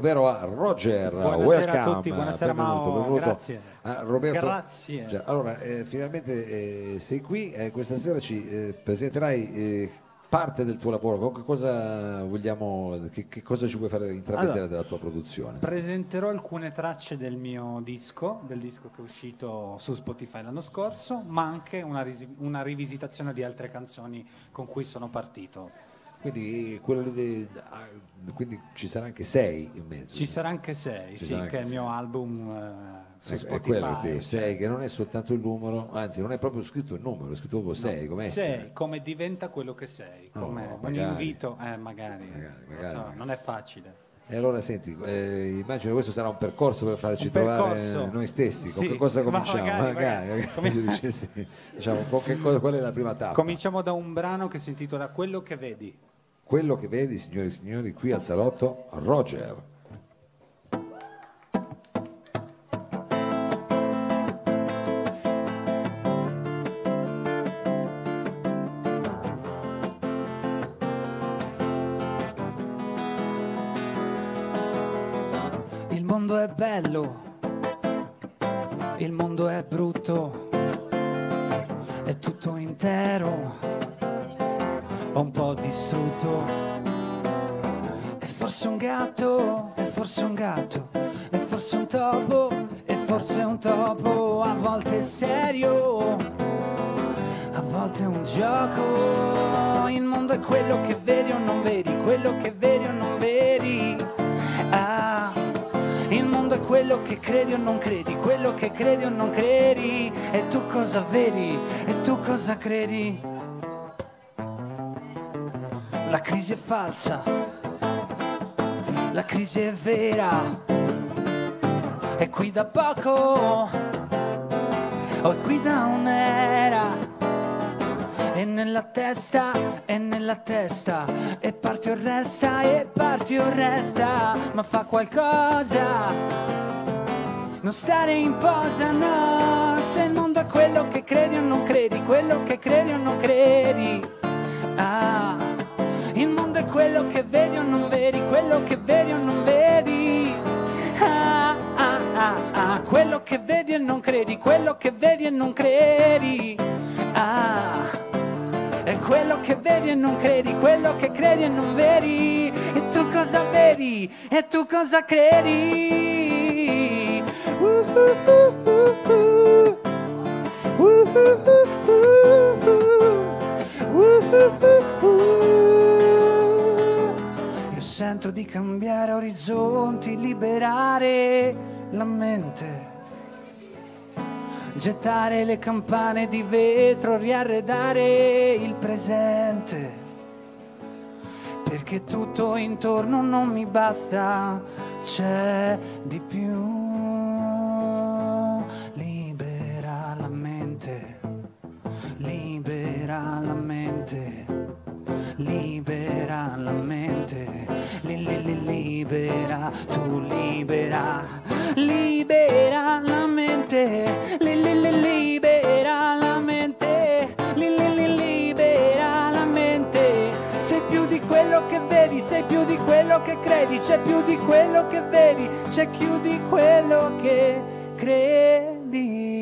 Ovvero a Roger. Buonasera welcome a tutti, buonasera, benvenuto. Grazie. A Roberto. Grazie. Allora, finalmente sei qui, questa sera ci presenterai parte del tuo lavoro. Che cosa ci vuoi fare intravedere della tua produzione? Presenterò alcune tracce del mio disco, che è uscito su Spotify l'anno scorso, ma anche una rivisitazione di altre canzoni con cui sono partito. Quindi ci sarà anche Sei in mezzo. Ci sarà anche Sei, sì, che è il mio album su Spotify. È quello, cioè. Sei, che non è soltanto il numero, anzi non è proprio scritto il numero, è scritto proprio Sei, come Sei, come diventa quello che sei, come un invito, magari. Non è facile. E allora senti, immagino che questo sarà un percorso per farci trovare noi stessi, sì, con che cosa cominciamo? Qual è la prima tappa? Cominciamo da un brano che si intitola Quello che vedi. Quello che vedi, signore e signori, qui al salotto Roger. È bello, il mondo è brutto, è tutto intero, ho un po' distrutto, è forse un gatto, è forse un gatto, è forse un topo, è forse un topo, a volte è serio, a volte è un gioco. Il mondo è quello che vedi o non vedi, quello che vedi o non vedi. Il mondo è quello che credi o non credi, quello che credi o non credi. E tu cosa vedi? E tu cosa credi? La crisi è falsa, la crisi è vera. È qui da poco, o è qui da un'era. E nella testa, e nella testa, e parti o resta, e parti o resta. Ma fa qualcosa, non stare in posa, no. Se il mondo è quello che credi o non credi, quello che credi o non credi. Il mondo è quello che vedi o non vedi, quello che vedi o non vedi. Quello che vedi e non credi, quello che vedi e non credi. È quello che vedi e non credi, quello che credi e non vedi. E tu cosa vedi? E tu cosa credi? Io sento di cambiare orizzonti, liberare la mente, gettare le campane di vetro, riarredare il presente, perché tutto intorno non mi basta, c'è di più. Libera la mente, libera la mente, libera la mente, libera, tu libera, libera la mente, libera la mente, libera la mente. Sei più di quello che vedi, sei più di quello che credi, c'è più di quello che vedi, c'è più di quello che credi.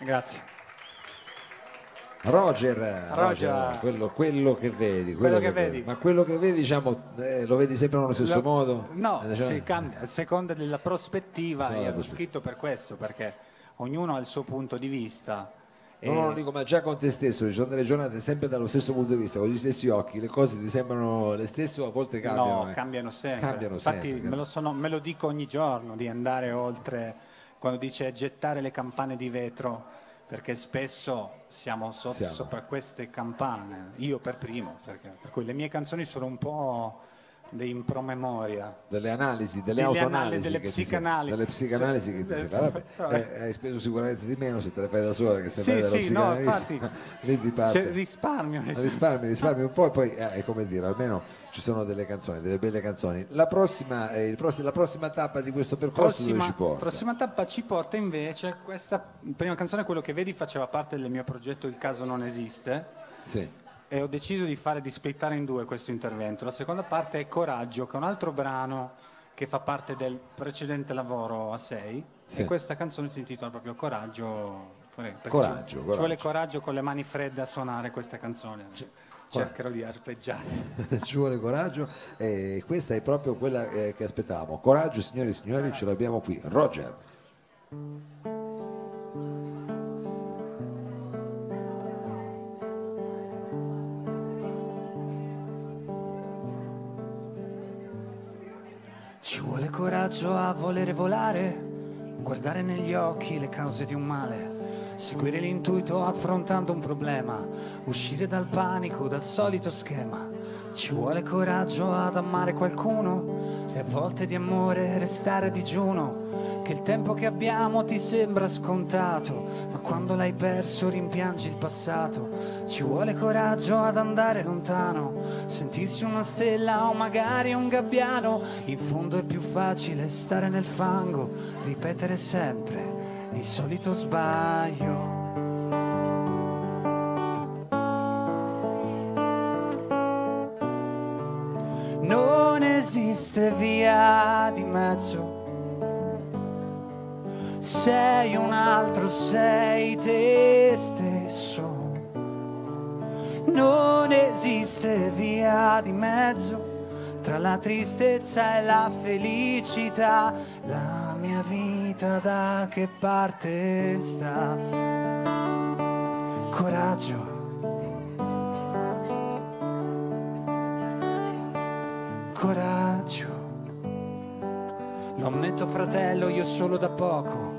Grazie. Roger, quello che vedi, quello che vedi. Ma quello che vedi, diciamo, lo vedi sempre nello stesso modo? No, diciamo, si cambia a seconda della prospettiva. Io l'ho scritto per questo, perché ognuno ha il suo punto di vista. Non lo dico, ma già con te stesso, ci sono delle giornate sempre dallo stesso punto di vista, con gli stessi occhi, le cose ti sembrano le stesse o a volte cambiano? No, cambiano sempre. Infatti me lo dico ogni giorno, di andare oltre, quando dice gettare le campane di vetro, perché spesso siamo sopra queste campane, io per primo, per cui le mie canzoni sono un po' dei impromemoria, delle analisi, delle autoanalisi, delle psicanalisi, delle psicanalisi che ti si fa. Vabbè, hai speso sicuramente di meno se te le fai da sola che se sì, vai dallo psicanalista. No, infatti, parte. risparmi un po', e poi è come dire, almeno ci sono delle canzoni, delle belle canzoni. La prossima tappa di questo percorso dove ci porta? La prossima tappa ci porta invece, questa prima canzone, Quello che vedi, faceva parte del mio progetto Il Caso Non Esiste. Sì. E ho deciso di splittare in due questo intervento. La seconda parte è Coraggio, che è un altro brano che fa parte del precedente lavoro a sei. Sì. E questa canzone si intitola proprio Coraggio. Ci vuole coraggio con le mani fredde a suonare questa canzone. Cercherò di arpeggiare. Ci vuole coraggio, e questa è proprio quella che aspettavamo. Coraggio, signori e signori, ce l'abbiamo qui, Roger. Ci vuole coraggio a volere volare, guardare negli occhi le cause di un male, seguire l'intuito affrontando un problema, uscire dal panico, dal solito schema. Ci vuole coraggio ad amare qualcuno e a volte di amore restare a digiuno, che il tempo che abbiamo ti sembra scontato, ma quando l'hai perso rimpiangi il passato. Ci vuole coraggio ad andare lontano, sentirsi una stella o magari un gabbiano. In fondo è più facile stare nel fango, ripetere sempre il solito sbaglio. Non esiste via di mezzo, sei un altro, sei te stesso. Non esiste via di mezzo tra la tristezza e la felicità. La mia vita da che parte sta? Coraggio. Coraggio. Lo ammetto, fratello, io solo da poco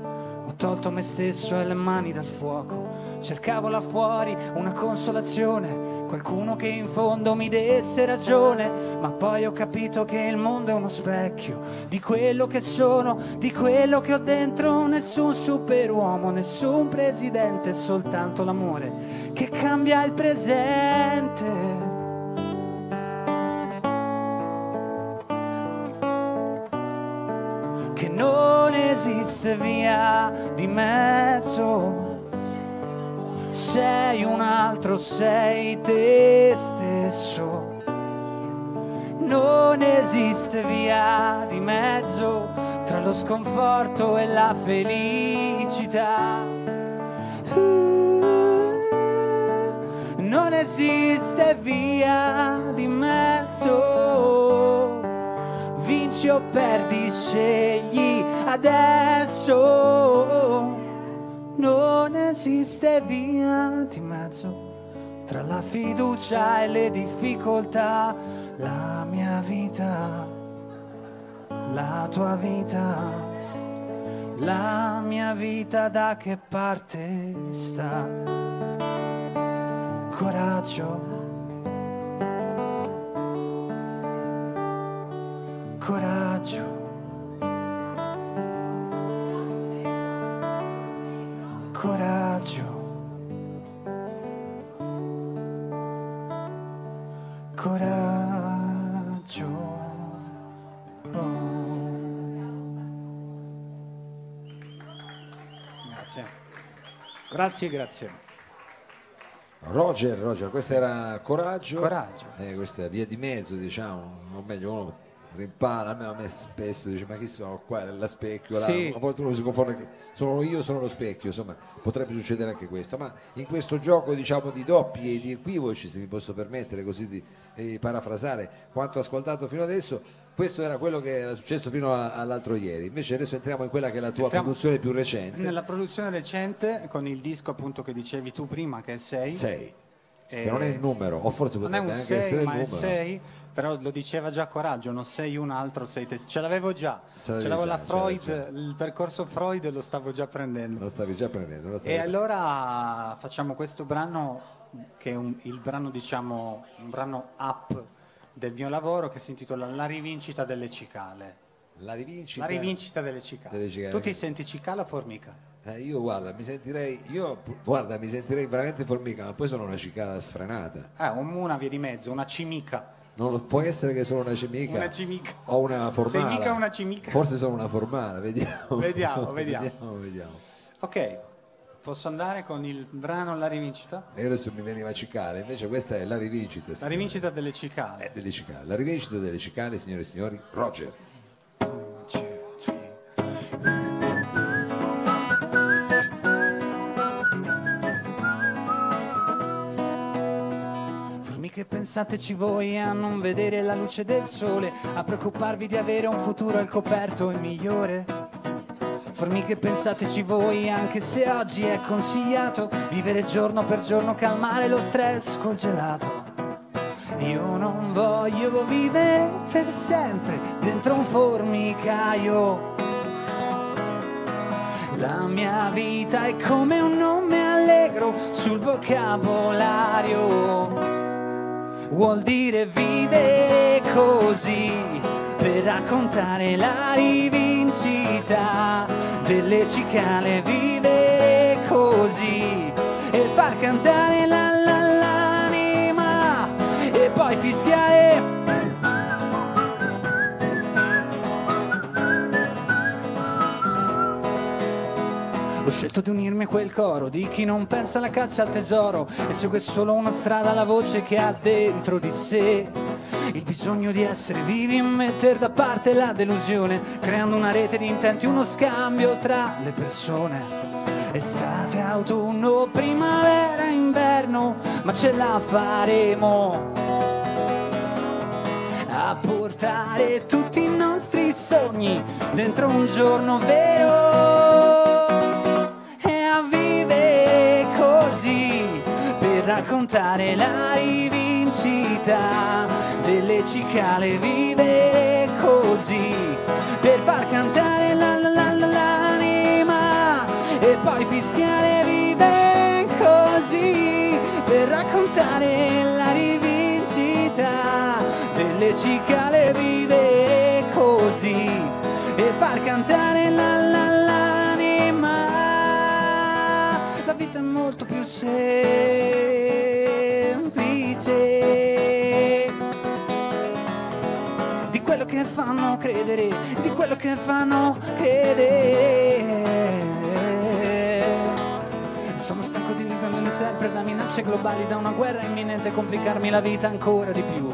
ho tolto me stesso e le mani dal fuoco. Cercavo là fuori una consolazione, qualcuno che in fondo mi desse ragione, ma poi ho capito che il mondo è uno specchio di quello che sono, di quello che ho dentro. Nessun superuomo, nessun presidente, soltanto l'amore che cambia il presente. Che non esiste via di mezzo, sei un altro, sei te stesso. Non esiste via di mezzo tra lo sconforto e la felicità. Non esiste via di mezzo, vinci o perdi, scegli adesso. Non esiste via di mezzo tra la fiducia e le difficoltà. La mia vita, la tua vita, la mia vita da che parte sta? Coraggio. Coraggio. Coraggio. Coraggio. Oh. Grazie. Roger, questo era Coraggio. Questa è via di mezzo, diciamo, o meglio, uno rimpala, almeno a me spesso dice: ma chi sono qua? La specchio, sì. A volte uno si confonde, sono lo specchio, insomma potrebbe succedere anche questo. Ma in questo gioco, diciamo, di doppi e di equivoci, se mi posso permettere così di parafrasare quanto ascoltato fino adesso, questo era quello che era successo fino all'altro ieri. Invece adesso entriamo in quella che è la tua produzione più recente. Nella produzione recente, con il disco appunto che dicevi tu prima, che è 6. Che non è il numero, o forse potrebbe anche essere il numero. Non è un 6, però lo diceva già Coraggio, non sei un altro, sei te. Ce l'avevo già, la Freud, il percorso Freud lo stavo già prendendo. Lo stavi già prendendo. Allora facciamo questo brano, che è un brano, diciamo, un brano up del mio lavoro che si intitola La rivincita delle cicale. La rivincita delle cicale. Tu ti senti cicala o formica? Io guarda, mi sentirei veramente formica, ma poi sono una cicala sfrenata. Una via di mezzo, una cimica. Non può essere che sono una cimica. Una cimica. O una formala. Sei mica una cimica. Forse sono una formala, vediamo. Vediamo. Ok, posso andare con il brano La rivincita? E adesso mi veniva cicale, invece questa è La rivincita. La rivincita delle cicale. La rivincita delle cicale, signore e signori, Roger. Che pensateci voi a non vedere la luce del sole, a preoccuparvi di avere un futuro al coperto e migliore. Formiche, pensateci voi, anche se oggi è consigliato vivere giorno per giorno, calmare lo stress congelato. Io non voglio vivere per sempre dentro un formicaio. La mia vita è come un nome allegro sul vocabolario. Vuol dire vivere così per raccontare la rivincita delle cicale, vivere così e far cantare l'anima e poi fischiare. Ho scelto di unirmi a quel coro di chi non pensa alla caccia al tesoro e segue solo una strada, la voce che ha dentro di sé il bisogno di essere vivi e mettere da parte la delusione, creando una rete di intenti, uno scambio tra le persone. Estate, autunno, primavera, inverno, ma ce la faremo a portare tutti i nostri sogni dentro un giorno vero. Raccontare la rivincita delle cicale, vivere così per far cantare l'anima e poi fischiare, vivere così per raccontare la rivincita delle cicale, vivere così e far cantare l'anima. La vita è molto più semplice. Di quello che fanno credere, di quello che fanno credere. Sono stanco di difendermi sempre da minacce globali, da una guerra imminente, complicarmi la vita ancora di più.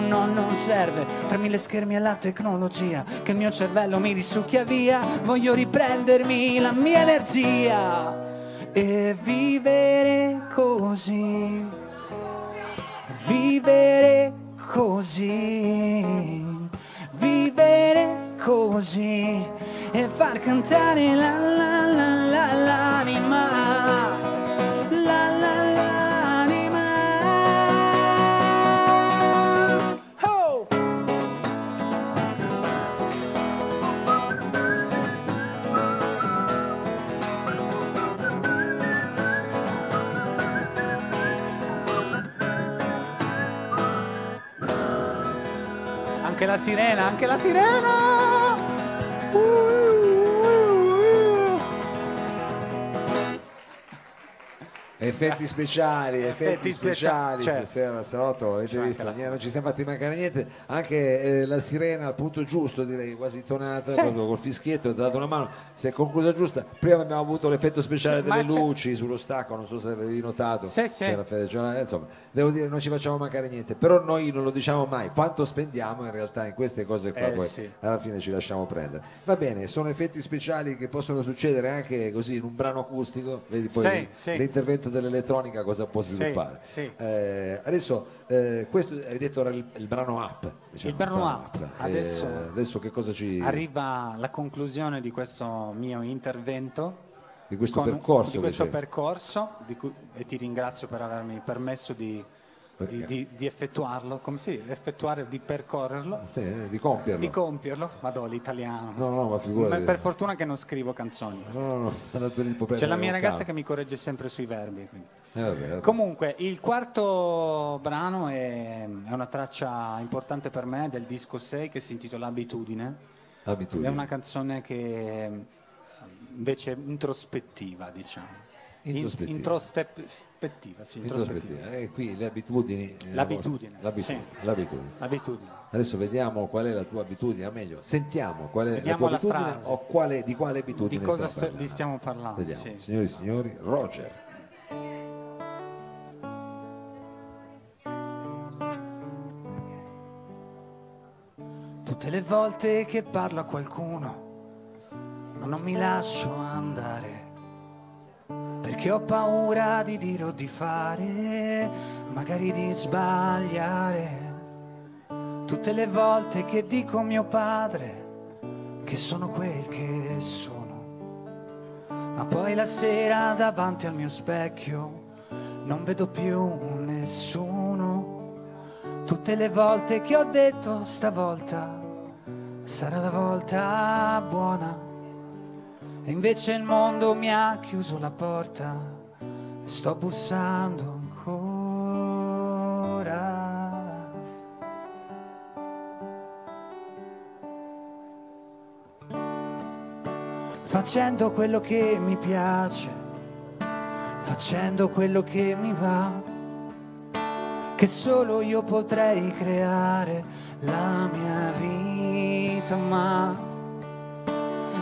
No, non serve tra mille schermi e la tecnologia che il mio cervello mi risucchia via. Voglio riprendermi la mia energia e vivere così. Vivere così, vivere così e far cantare l'anima, l'anima. Oh! Anche la sirena! Effetti speciali stasera, salotto, avete visto? Non ci siamo fatti mancare niente. Anche la sirena al punto giusto, direi, quasi tonata, sì. Proprio col fischietto, ha dato una mano, si è conclusa giusta. Prima abbiamo avuto l'effetto speciale delle luci sullo stacco, non so se avevi notato. Insomma, devo dire, non ci facciamo mancare niente, però noi non lo diciamo mai quanto spendiamo in realtà in queste cose qua, poi alla fine ci lasciamo prendere. Va bene, sono effetti speciali che possono succedere anche così in un brano acustico, vedi poi l'intervento dell'elettronica cosa può sviluppare. Adesso questo hai detto era il brano Up, diciamo, il brano up. Adesso che cosa ci arriva la conclusione di questo mio intervento, di questo percorso di cui, e ti ringrazio per avermi permesso di di effettuarlo, come si dice? Effettuare, di percorrerlo, sì, di compierlo. Di compierlo, vado l'italiano. No, no, ma figurati. Ma per fortuna che non scrivo canzoni. No, no, no. C'è la mia ragazza che mi corregge sempre sui verbi. Vabbè, vabbè. Comunque, il quarto brano è una traccia importante per me del disco 6 che si intitola Abitudine. Abitudine. È una canzone che invece introspettiva, diciamo. Introspettiva, sì, introspettiva. E qui le abitudini. L'abitudine. Adesso vediamo qual è la tua abitudine, o meglio, sentiamo qual è la tua abitudine o quale, di quale abitudine stiamo parlando. Vediamo. Sì. Signori e signori, Roger. Tutte le volte che parlo a qualcuno, ma non mi lascio andare, perché ho paura di dire o di fare, magari di sbagliare. Tutte le volte che dico a mio padre che sono quel che sono, ma poi la sera davanti al mio specchio non vedo più nessuno. Tutte le volte che ho detto stavolta sarà la volta buona, e invece il mondo mi ha chiuso la porta e sto bussando ancora. Facendo quello che mi piace, facendo quello che mi va, che solo io potrei creare la mia vita, ma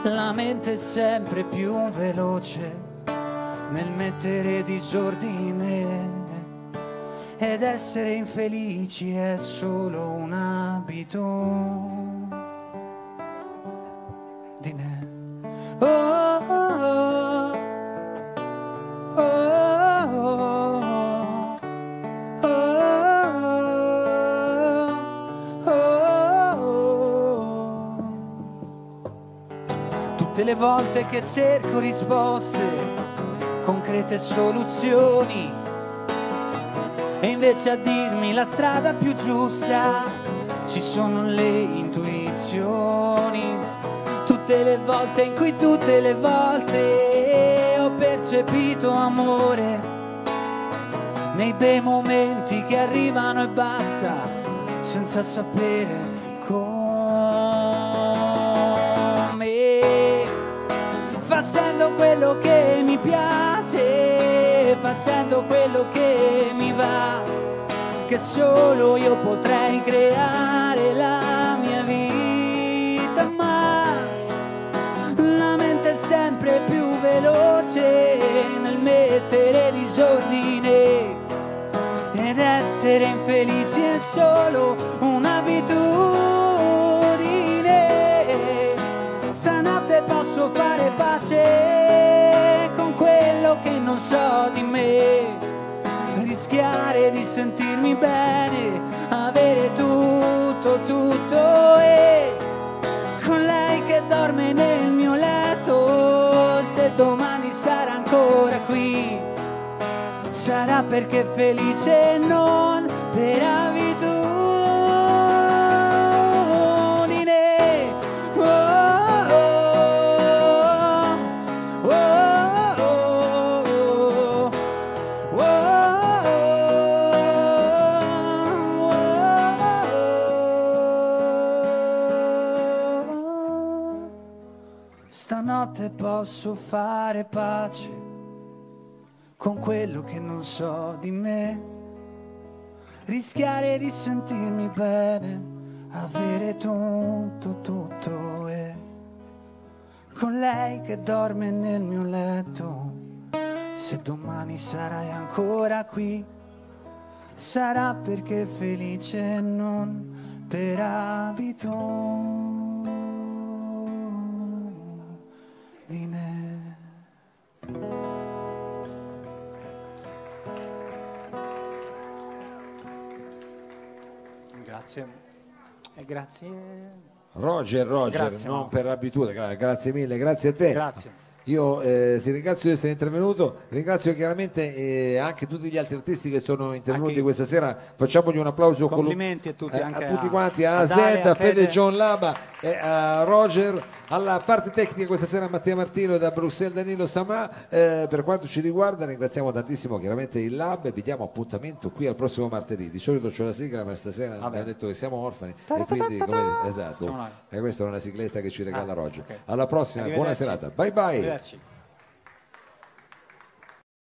la mente è sempre più veloce nel mettere disordine, ed essere infelici è solo un'abitudine. Oh, oh, oh, oh, oh, oh, oh. Tutte le volte che cerco risposte, concrete soluzioni, e invece a dirmi la strada più giusta ci sono le intuizioni. Tutte le volte in cui, tutte le volte ho percepito amore, nei bei momenti che arrivano e basta, senza sapere. Facendo quello che mi piace, facendo quello che mi va, che solo io potrei creare la mia vita, ma la mente è sempre più veloce nel mettere disordine, ed essere infelici è solo un'abitudine. Stanotte posso fare pace con quello che non so di me, rischiare di sentirmi bene, avere tutto, tutto, e con lei che dorme nel mio letto, se domani sarà ancora qui, sarà perché è felice e non per abitudine. Stanotte posso fare pace con quello che non so di me, rischiare di sentirmi bene, avere tutto, tutto, e con lei che dorme nel mio letto, se domani sarai ancora qui, sarà perché è felice e non per abitudine. Grazie. E grazie Roger, non per abitudine. Grazie mille, grazie a te. Grazie. Io ti ringrazio di essere intervenuto, ringrazio chiaramente anche tutti gli altri artisti che sono intervenuti anche questa sera. Facciamogli un applauso. Complimenti a tutti quanti, a AZ, a Fede, John Laba, a Roger, alla parte tecnica questa sera Mattia Martino e da Bruxelles Danilo Samà. Per quanto ci riguarda ringraziamo tantissimo chiaramente il LAB e vi diamo appuntamento qui al prossimo martedì. Di solito c'è la sigla, ma stasera abbiamo detto che siamo orfani e quindi esatto, e questa è una sigletta che ci regala Roger. Alla prossima, buona serata, bye bye.